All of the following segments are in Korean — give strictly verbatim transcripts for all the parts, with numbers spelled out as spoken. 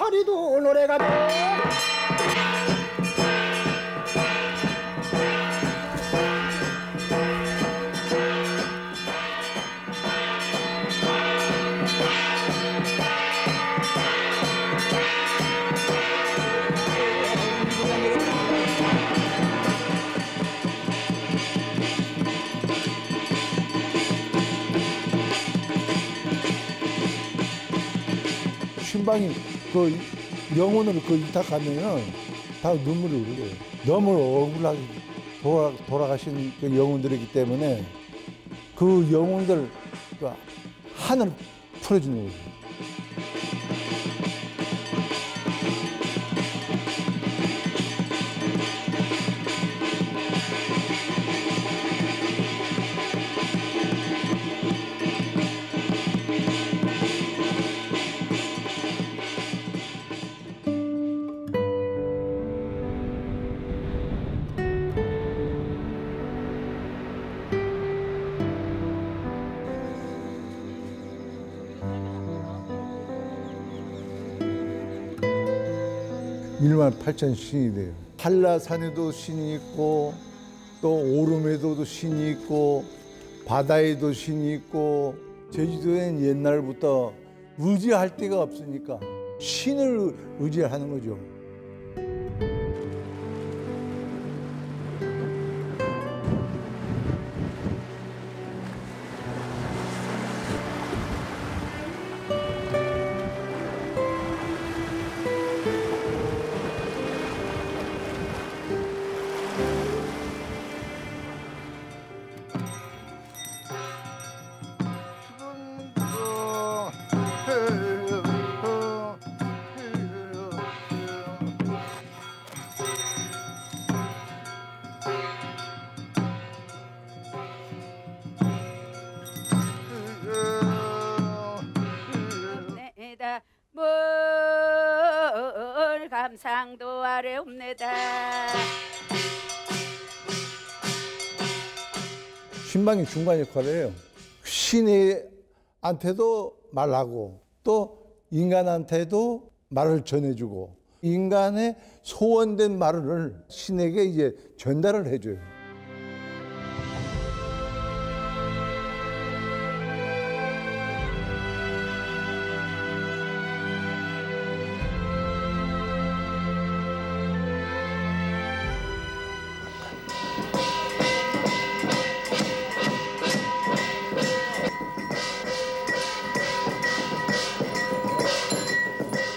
다리도 노래가 돼. 신방이 그 영혼을 그 이탁하면은 다 눈물을 흘려요. 너무 억울하게 돌아, 돌아가신 그 영혼들이기 때문에 그 영혼들 그 한을 풀어주는 거죠. 일만 팔천 신이 돼요. 한라산에도 신이 있고 또 오름에도 신이 있고 바다에도 신이 있고 제주도엔 옛날부터 의지할 데가 없으니까 신을 의지하는 거죠. 상도 아래옵니다. 신방이 중간 역할을 해요. 신한테도 말하고 또 인간한테도 말을 전해주고 인간의 소원된 말을 신에게 이제 전달을 해줘요.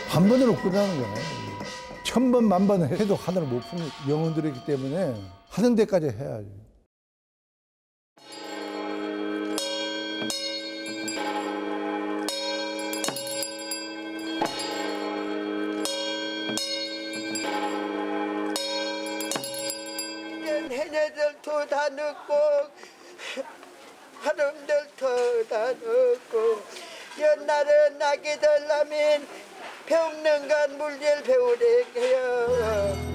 한 번으로 끝나는 거예요. 천 번, 만 번 해도 하늘을 못 푸는 영혼들이기 때문에 하는 데까지 해야죠. 해녀들도 다 넣고 하름들도 다 넣고 옛날에 나기들 라면 평능간 물질 배우래요.